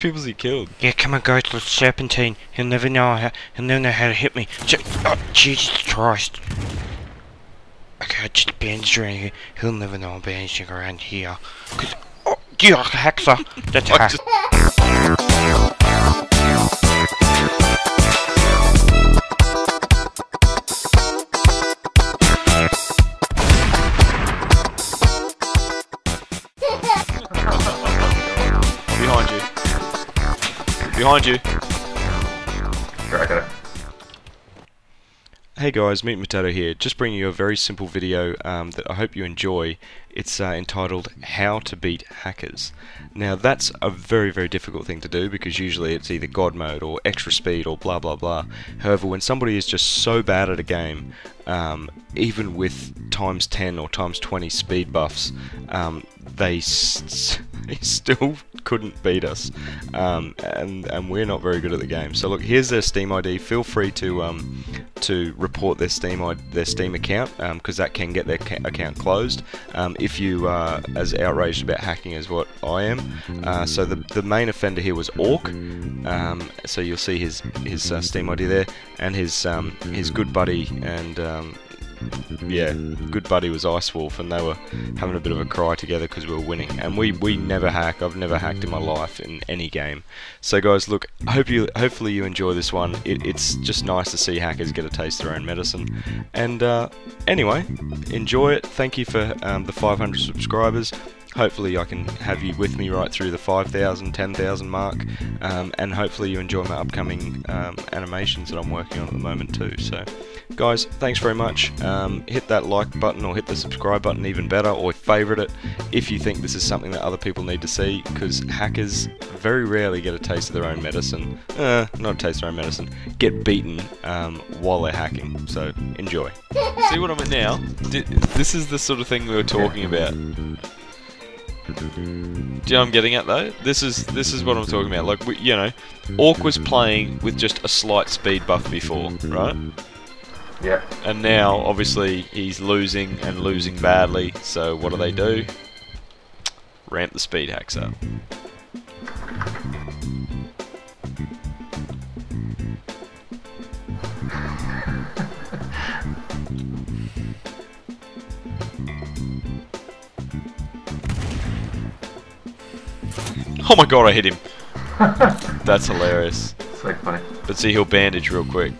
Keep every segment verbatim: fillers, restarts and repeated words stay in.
People he killed. Yeah, come on, guys, let's serpentine. He'll never know how. He'll never know how to hit me. So, oh, Jesus Christ! Okay, I just bandaged around here. He'll never know I'm bandaging around here. Cause oh, yeah, Haxa. That's Haxa. Behind you. Right, I got it. Hey guys, MeatMatoto here. Just bringing you a very simple video um, that I hope you enjoy. It's uh, entitled How to Beat Hackers. Now that's a very very difficult thing to do because usually it's either God mode or extra speed or blah blah blah. However, when somebody is just so bad at a game, um, even with times ten or times twenty speed buffs, um, they, s they still couldn't beat us, um, and and we're not very good at the game. So look, here's their Steam I D. Feel free to um, to report their Steam their Steam account because um, that can get their ca account closed um, if you are as outraged about hacking as what I am. Uh, so the the main offender here was Orc. Um, so you'll see his his uh, Steam I D there, and his um, his good buddy and. Um, Yeah, good buddy was Ice Wolf, and they were having a bit of a cry together because we were winning. And we we never hack. I've never hacked in my life in any game. So guys, look, I hope you hopefully you enjoy this one. It, it's just nice to see hackers get a taste of their own medicine. And uh, anyway, enjoy it. Thank you for um, the five hundred subscribers. Hopefully I can have you with me right through the five thousand, ten thousand mark, um, and hopefully you enjoy my upcoming um, animations that I'm working on at the moment too. So guys, thanks very much. Um, hit that like button or hit the subscribe button, even better, or favourite it if you think this is something that other people need to see, because hackers very rarely get a taste of their own medicine, uh, not a taste of their own medicine, get beaten um, while they're hacking, so enjoy. See what I'm at now? This is the sort of thing we were talking about. Do you know what I'm getting at though? This is this is what I'm talking about. Like, we, you know, Orc was playing with just a slight speed buff before, right? Yeah. And now, obviously, he's losing and losing badly. So what do they do? Ramp the speed hacks up. Oh my god, I hit him. That's hilarious. So funny. But see, he'll bandage real quick.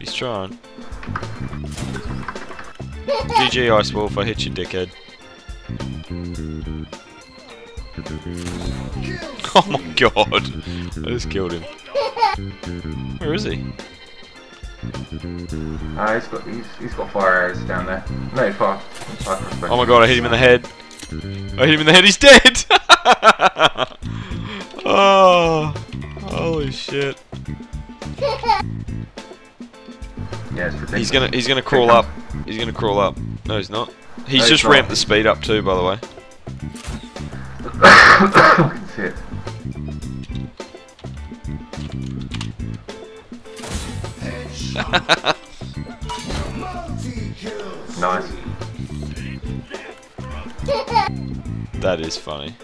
He's trying. G G Ice Wolf, I hit you, dickhead. Oh my god. I just killed him. Where is he? Ah, uh, he's got he's, he's got fire arrows down there. No, fire. fire oh my god! I hit him in the head. I hit him in the head. He's dead. Oh, holy shit! Yeah, it's ridiculous. He's gonna he's gonna crawl up. He's gonna crawl up. No, he's not. He's no, just he's ramped the speed up too, by the way. I can see it. Nice. That is funny.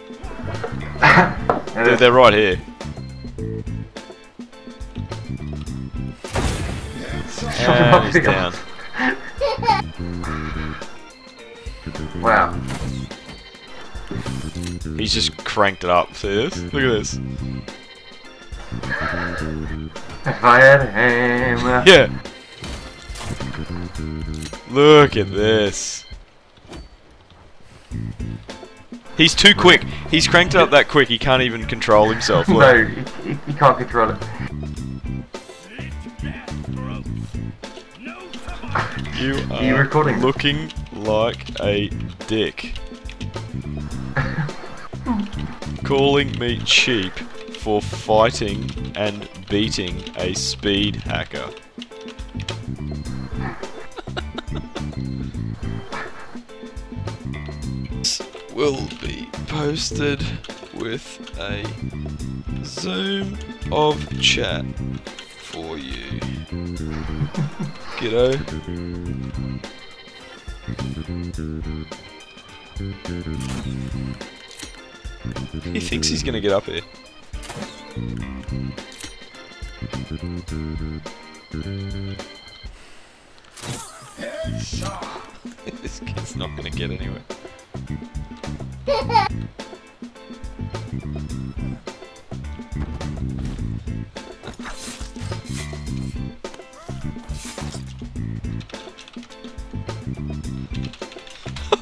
Dude, they're right here. And he's down. Wow. He's just cranked it up. See this? Look at this. If I had him. Yeah. Look at this. He's too quick. He's cranked it up that quick. He can't even control himself. Look. No, he, he can't control it. You are, are you recording? Looking like a dick. Calling me cheap for fighting and beating a speed hacker. This will be posted with a Zoom of chat for you. G'day. He thinks he's gonna get up here. This kid's not gonna get anywhere.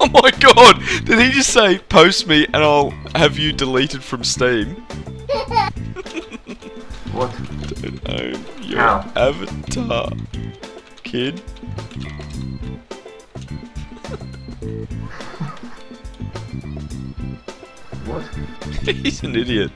Oh my god! Did he just say, post me and I'll have you deleted from Steam? What? Don't own your Ow. avatar, kid. What? He's an idiot.